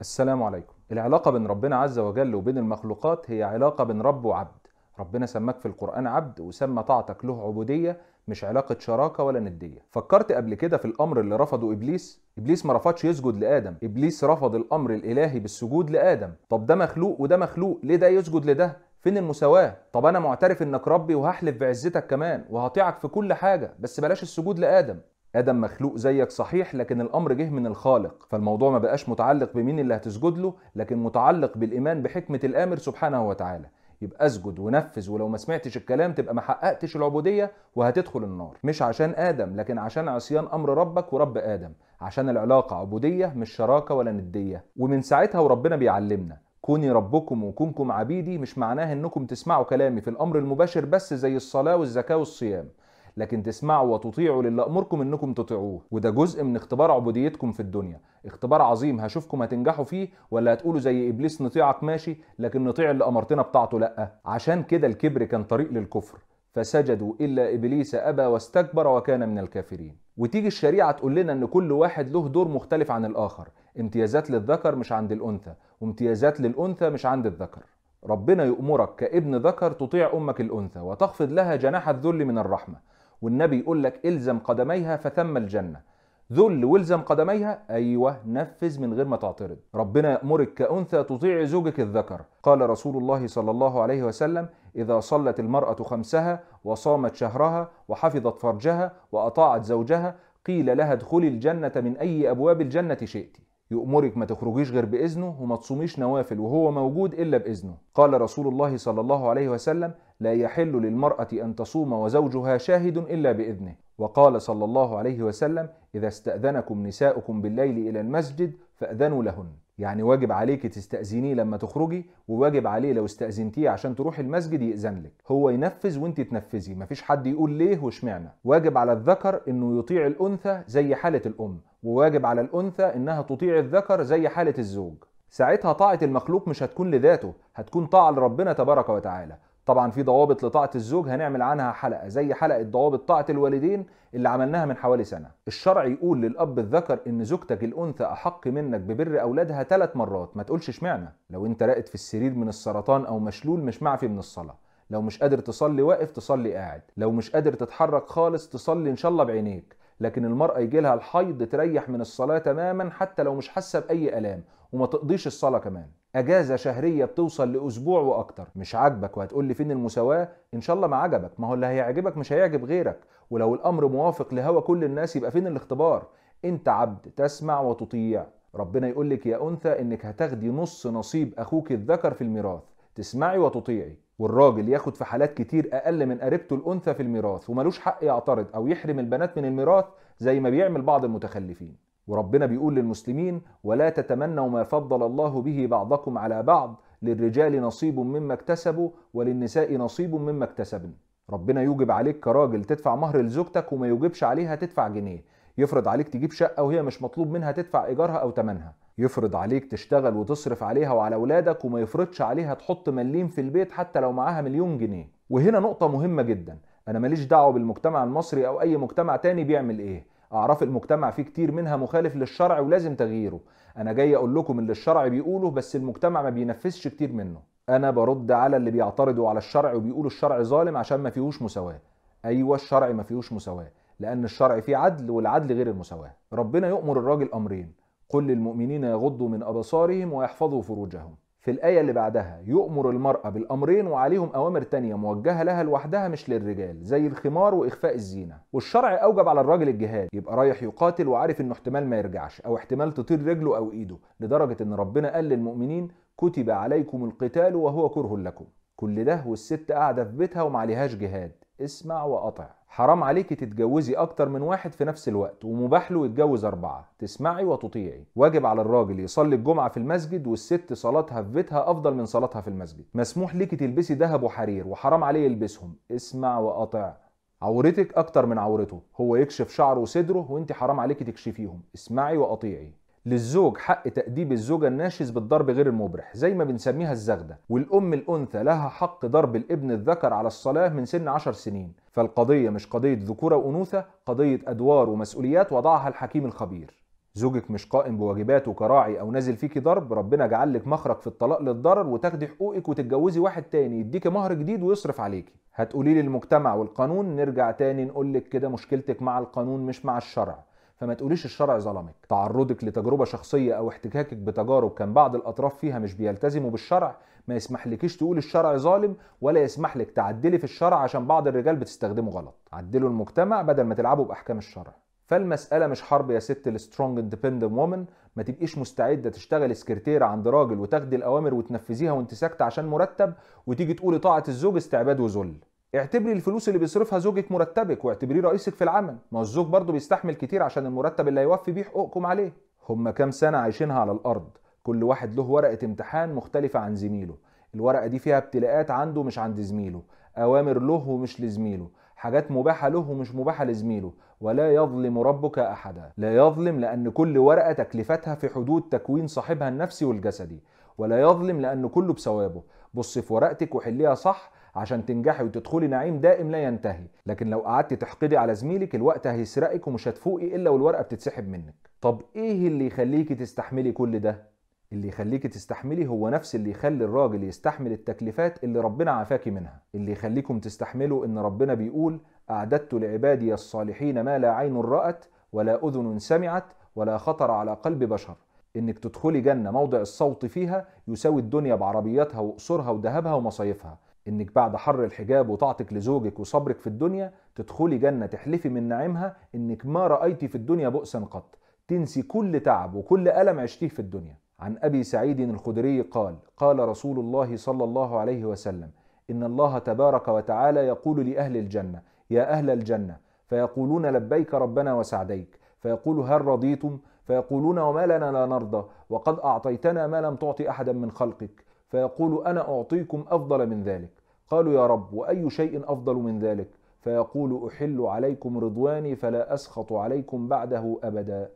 السلام عليكم. العلاقة بين ربنا عز وجل وبين المخلوقات هي علاقة بين رب وعبد. ربنا سماك في القرآن عبد، وسمى طاعتك له عبودية، مش علاقة شراكة ولا ندية. فكرت قبل كده في الأمر اللي رفضه إبليس؟ إبليس ما رفضش يسجد لآدم، إبليس رفض الأمر الإلهي بالسجود لآدم. طب ده مخلوق وده مخلوق، ليه ده يسجد لده؟ فين المساواة؟ طب أنا معترف إنك ربي وهحلف بعزتك كمان وهطيعك في كل حاجة، بس بلاش السجود لآدم. آدم مخلوق زيك صحيح، لكن الأمر جه من الخالق، فالموضوع ما بقاش متعلق بمين اللي هتسجد له، لكن متعلق بالإيمان بحكمة الآمر سبحانه وتعالى. يبقى اسجد ونفذ، ولو ما سمعتش الكلام تبقى ما حققتش العبودية وهتدخل النار. مش عشان آدم، لكن عشان عصيان أمر ربك ورب آدم، عشان العلاقة عبودية مش شراكة ولا ندية. ومن ساعتها وربنا بيعلمنا كوني ربكم وكونكم عبيدي، مش معناه إنكم تسمعوا كلامي في الأمر المباشر بس زي الصلاة والزكاة والصيام، لكن تسمعوا وتطيعوا للي أمركم إنكم تطيعوه. وده جزء من اختبار عبوديتكم في الدنيا، اختبار عظيم هشوفكم هتنجحوا فيه ولا هتقولوا زي إبليس نطيعك ماشي، لكن نطيع اللي أمرتنا بتاعته لأ. عشان كده الكبر كان طريق للكفر، فسجدوا إلا إبليس أبى واستكبر وكان من الكافرين. وتيجي الشريعة تقول لنا إن كل واحد له دور مختلف عن الآخر، امتيازات للذكر مش عند الأنثى، وامتيازات للأنثى مش عند الذكر. ربنا يأمرك كابن ذكر تطيع أمك الأنثى وتخفض لها جناح الذل من الرحمة، والنبي يقول لك إلزم قدميها فثم الجنة. ذل والزم قدميها، أيوه نفذ من غير ما تعترض. ربنا يأمرك كأنثى تطيع زوجك الذكر. قال رسول الله صلى الله عليه وسلم: إذا صلت المرأة خمسها وصامت شهرها وحفظت فرجها وأطاعت زوجها قيل لها ادخلي الجنة من أي أبواب الجنة شئت. يأمرك ما تخرجيش غير بإذنه وما تصوميش نوافل وهو موجود إلا بإذنه. قال رسول الله صلى الله عليه وسلم: لا يحل للمرأة أن تصوم وزوجها شاهد إلا بإذنه. وقال صلى الله عليه وسلم: إذا استأذنكم نساؤكم بالليل إلى المسجد فأذنوا لهن. يعني واجب عليك تستأذنيه لما تخرجي، وواجب عليه لو استأذنتيه عشان تروحي المسجد يأذن لك. هو ينفذ وانت تنفذي، مفيش حد يقول ليه واشمعنى. واجب على الذكر انه يطيع الأنثى زي حالة الأم، وواجب على الأنثى انها تطيع الذكر زي حالة الزوج. ساعتها طاعة المخلوق مش هتكون لذاته، هتكون طاعة لربنا تبارك وتعالى. طبعا في ضوابط لطاعة الزوج هنعمل عنها حلقة زي حلقة ضوابط طاعة الوالدين اللي عملناها من حوالي سنة. الشرع يقول للأب الذكر إن زوجتك الأنثى أحق منك ببر أولادها 3 مرات، ما تقولش اشمعنى. لو أنت راقد في السرير من السرطان أو مشلول مش معفي من الصلاة، لو مش قادر تصلي واقف تصلي قاعد، لو مش قادر تتحرك خالص تصلي إن شاء الله بعينيك. لكن المرأة يجي لها الحيض تريح من الصلاة تماما حتى لو مش حاسة بأي ألام، وما تقضيش الصلاة كمان. أجازة شهرية بتوصل لأسبوع وأكتر. مش عاجبك وهتقول لي فين المساواة؟ إن شاء الله ما عجبك، ما هو اللي هيعجبك مش هيعجب غيرك، ولو الأمر موافق لهوى كل الناس يبقى فين الاختبار؟ أنت عبد تسمع وتطيع. ربنا يقول لك يا أنثى إنك هتاخدي نص نصيب أخوك الذكر في الميراث، تسمعي وتطيعي. والراجل ياخد في حالات كتير أقل من قريبته الأنثى في الميراث، وملوش حق يعترض أو يحرم البنات من الميراث زي ما بيعمل بعض المتخلفين. وربنا بيقول للمسلمين: ولا تتمنوا ما فضل الله به بعضكم على بعض، للرجال نصيب مما اكتسبوا وللنساء نصيب مما اكتسبن. ربنا يوجب عليك كراجل تدفع مهر لزوجتك وما يوجبش عليها تدفع جنيه، يفرض عليك تجيب شقة وهي مش مطلوب منها تدفع إيجارها أو تمنها، يفرض عليك تشتغل وتصرف عليها وعلى أولادك وما يفرضش عليها تحط مليم في البيت حتى لو معاها 1,000,000 جنيه. وهنا نقطة مهمة جدا، أنا ماليش دعوة بالمجتمع المصري أو أي مجتمع تاني بيعمل إيه، أعراف المجتمع فيه كتير منها مخالف للشرع ولازم تغييره. أنا جاي أقول لكم اللي الشرع بيقوله بس المجتمع ما بينفذش كتير منه. أنا برد على اللي بيعترضوا على الشرع وبيقولوا الشرع ظالم عشان ما فيهوش مساواة. أيوة الشرع ما فيهوش مساواة، لأن الشرع فيه عدل والعدل غير المساواة. ربنا يؤمر الراجل أمرين: قل للمؤمنين يغضوا من أبصارهم ويحفظوا فروجهم. في الآية اللي بعدها يؤمر المرأة بالأمرين وعليهم أوامر تانية موجهة لها لوحدها مش للرجال، زي الخمار وإخفاء الزينة. والشرع أوجب على الراجل الجهاد، يبقى رايح يقاتل وعارف إنه احتمال ما يرجعش أو احتمال تطير رجله أو إيده، لدرجة إن ربنا قال للمؤمنين: كتب عليكم القتال وهو كره لكم. كل ده والست قاعدة في بيتها ومعليهاش جهاد. اسمع وأطع. حرام عليكي تتجوزي أكتر من واحد في نفس الوقت، ومباح له يتجوز 4، تسمعي وتطيعي. واجب على الراجل يصلي الجمعة في المسجد، والست صلاتها في بيتها أفضل من صلاتها في المسجد. مسموح ليكي تلبسي ذهب وحرير وحرام عليه يلبسهم، اسمع وأطع. عورتك أكتر من عورته، هو يكشف شعره وصدره وأنت حرام عليكي تكشفيهم، اسمعي وأطيعي. للزوج حق تأديب الزوجة الناشز بالضرب غير المبرح زي ما بنسميها الزغدة، والأم الأنثى لها حق ضرب الابن الذكر على الصلاة من سن 10 سنين. فالقضية مش قضية ذكورة وأنوثة، قضية أدوار ومسؤوليات وضعها الحكيم الخبير. زوجك مش قائم بواجباته كراعي او نازل فيكي ضرب، ربنا جعل لك مخرج في الطلاق للضرر وتاخدي حقوقك وتتجوزي واحد تاني يديكي مهر جديد ويصرف عليكي. هتقولي لي المجتمع والقانون، نرجع تاني نقول لك كده مشكلتك مع القانون مش مع الشرع. فما تقوليش الشرع ظلمك. تعرضك لتجربه شخصيه او احتكاكك بتجارب كان بعض الاطراف فيها مش بيلتزموا بالشرع ما يسمحلكيش تقول الشرع ظالم، ولا يسمحلك تعدلي في الشرع عشان بعض الرجال بتستخدمه غلط. عدلوا المجتمع بدل ما تلعبوا باحكام الشرع. فالمساله مش حرب يا ست السترونج اندبندنت وومن. ما تبقيش مستعده تشتغلي سكرتيره عند راجل وتاخدي الاوامر وتنفذيها وانت ساكته عشان مرتب، وتيجي تقولي طاعه الزوج استعباد وذل. اعتبري الفلوس اللي بيصرفها زوجك مرتبك، واعتبريه رئيسك في العمل. ما هو الزوج برضه بيستحمل كتير عشان المرتب اللي هيوفي بيه حقوقكم عليه. هما كام سنه عايشينها على الارض، كل واحد له ورقه امتحان مختلفه عن زميله، الورقه دي فيها ابتلاءات عنده مش عند زميله، اوامر له ومش لزميله، حاجات مباحه له ومش مباحه لزميله. ولا يظلم ربك احدا، لا يظلم لان كل ورقه تكلفتها في حدود تكوين صاحبها النفسي والجسدي، ولا يظلم لان كله بثوابه. بصي في ورقتك وحليها صح عشان تنجحي وتدخلي نعيم دائم لا ينتهي. لكن لو قعدتي تحقدي على زميلك الوقت هيسرقك ومش هتفوقي الا والورقه بتتسحب منك. طب ايه اللي يخليكي تستحملي كل ده؟ اللي يخليكي تستحملي هو نفس اللي يخلي الراجل يستحمل التكليفات اللي ربنا عافاكي منها. اللي يخليكم تستحملوا ان ربنا بيقول اعددت لعبادي الصالحين ما لا عين رأت ولا اذن سمعت ولا خطر على قلب بشر. انك تدخلي جنه موضع الصوت فيها يساوي الدنيا بعربياتها وقصورها وذهبها ومصايفها. انك بعد حر الحجاب وطاعتك لزوجك وصبرك في الدنيا تدخلي جنه تحلفي من نعيمها انك ما رايتي في الدنيا بؤسا قط، تنسي كل تعب وكل الم عشتيه في الدنيا. عن ابي سعيد الخدري قال: قال رسول الله صلى الله عليه وسلم: ان الله تبارك وتعالى يقول لاهل الجنه: يا اهل الجنه، فيقولون لبيك ربنا وسعديك، فيقول هل رضيتم؟ فيقولون وما لنا لا نرضى، وقد اعطيتنا ما لم تعط احدا من خلقك، فيقول انا اعطيكم افضل من ذلك. قالوا يا رب واي شيء افضل من ذلك؟ فيقول احل عليكم رضواني فلا اسخط عليكم بعده ابدا.